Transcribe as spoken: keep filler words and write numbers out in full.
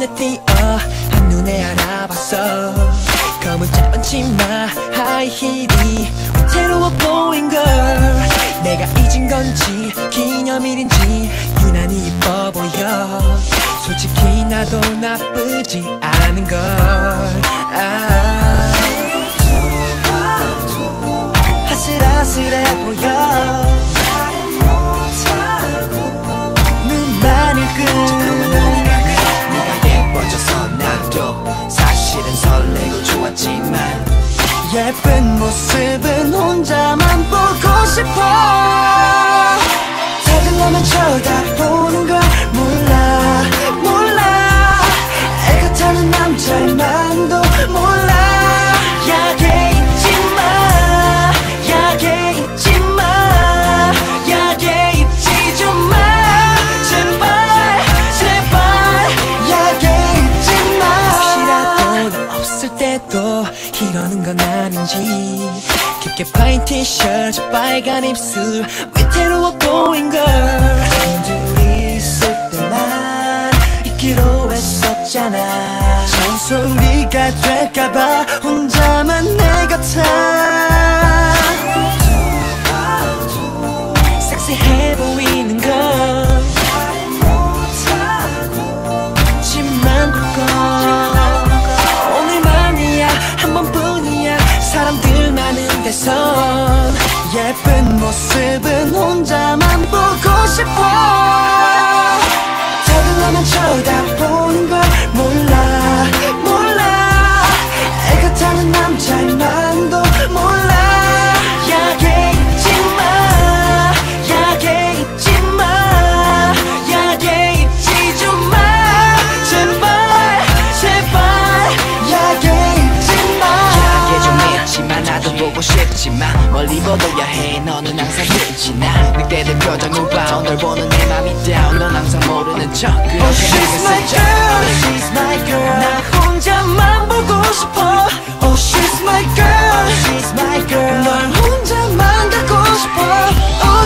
눈에 띄어 한눈에 알아봤어. 검은 짧은 치마 하이힐이 위태로워 보인 걸. 내가 잊은 건지 기념일인지 유난히 이뻐 보여. 솔직히 나도 나쁘지 않은 걸. 아 아슬아슬해 보여. 예쁜 모습은 혼자만 보고 싶어. 다들 나만 쳐다보는 걸 몰라 몰라. 애가 타는 남자만도 몰라. 약해 있지마 약해 있지마 약해 있지 좀마. 제발 제발 약해 있지마. 혹시라도 너 없을 때도 이러는 건 아닌지. 깊게 파인 티셔츠 빨간 입술 위태로워 보인 걸. 힘들이 있을 때만 잊기로 했었잖아. 잔소리가 될까봐 혼자만 내 같아. 섹시해 보이는 걸 지만 그걸. 예쁜 모습은 혼자만 보고 싶어. 다들 나만 쳐다보는 걸 몰라 몰라. 애가 타는 남자만도 몰라. 약해 있지마 약해 있지마 약해 있지 좀마. 제발 제발 약해 있지마. 약해 좀 있지만 나도 보고 싶지만 멀리 보도야 해. 너는 항상 늦지나. 늑대들 표정 우바운 널 보는 내 맘이 down. 넌 항상 모르는 척 그렇게 하고 있었죠. Oh she's my girl. 나 혼자만 보고 싶어. Oh she's my girl. Oh she's my girl. 널 혼자만 갖고 싶어.